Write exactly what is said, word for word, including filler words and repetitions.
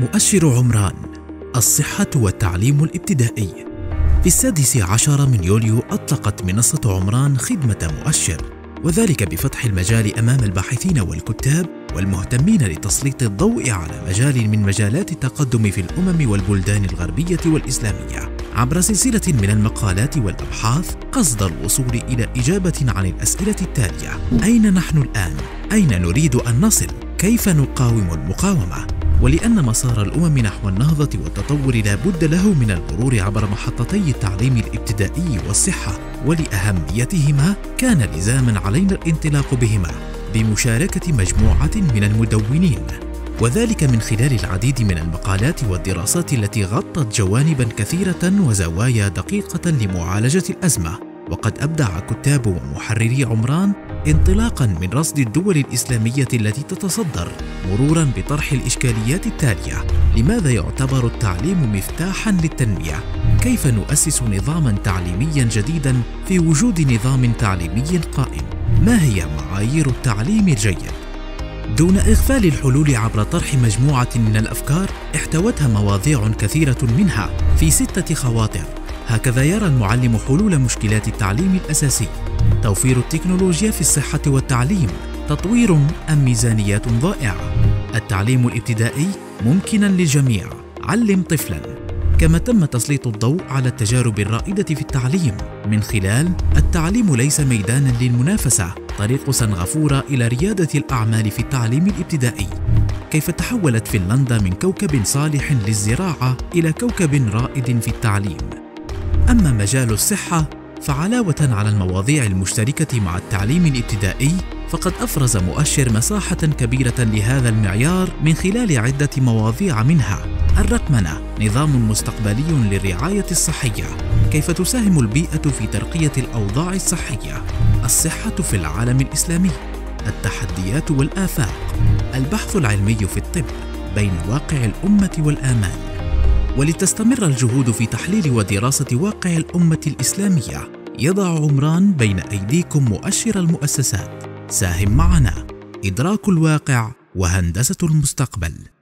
مؤشر عمران، الصحة والتعليم الابتدائي. في السادس عشر من يوليو أطلقت منصة عمران خدمة مؤشر، وذلك بفتح المجال أمام الباحثين والكتاب والمهتمين لتسليط الضوء على مجال من مجالات التقدم في الأمم والبلدان الغربية والإسلامية، عبر سلسلة من المقالات والأبحاث قصد الوصول إلى إجابة عن الأسئلة التالية: أين نحن الآن؟ أين نريد أن نصل؟ كيف نقاوم المقاومة؟ ولأن مسار الأمم نحو النهضة والتطور لا بد له من المرور عبر محطتي التعليم الابتدائي والصحة، ولأهميتهما كان لزاما علينا الانطلاق بهما بمشاركة مجموعة من المدونين، وذلك من خلال العديد من المقالات والدراسات التي غطت جوانبا كثيرة وزوايا دقيقة لمعالجة الأزمة. وقد أبدع كتاب ومحرري عمران انطلاقاً من رصد الدول الإسلامية التي تتصدر، مروراً بطرح الإشكاليات التالية: لماذا يعتبر التعليم مفتاحاً للتنمية؟ كيف نؤسس نظاماً تعليمياً جديداً في وجود نظام تعليمي قائم؟ ما هي معايير التعليم الجيد؟ دون إغفال الحلول عبر طرح مجموعة من الأفكار احتوتها مواضيع كثيرة منها في ستة خواطر. هكذا يرى المعلم حلول مشكلات التعليم الأساسي: توفير التكنولوجيا في الصحة والتعليم، تطوير أم ميزانيات ضائعة، التعليم الابتدائي ممكناً للجميع، علم طفلاً. كما تم تسليط الضوء على التجارب الرائدة في التعليم من خلال: التعليم ليس ميداناً للمنافسة، طريق سنغافورة إلى ريادة الأعمال في التعليم الابتدائي، كيف تحولت فنلندا من كوكب صالح للزراعة إلى كوكب رائد في التعليم. أما مجال الصحة، فعلاوة على المواضيع المشتركة مع التعليم الابتدائي، فقد أفرز مؤشر مساحة كبيرة لهذا المعيار من خلال عدة مواضيع، منها: الرقمنة، نظام مستقبلي للرعاية الصحية، كيف تساهم البيئة في ترقية الأوضاع الصحية، الصحة في العالم الإسلامي، التحديات والآفاق، البحث العلمي في الطب، بين واقع الأمة والآمال. ولتستمر الجهود في تحليل ودراسة واقع الأمة الإسلامية، يضع عمران بين أيديكم مؤشر المؤسسات. ساهم معنا، إدراك الواقع وهندسة المستقبل.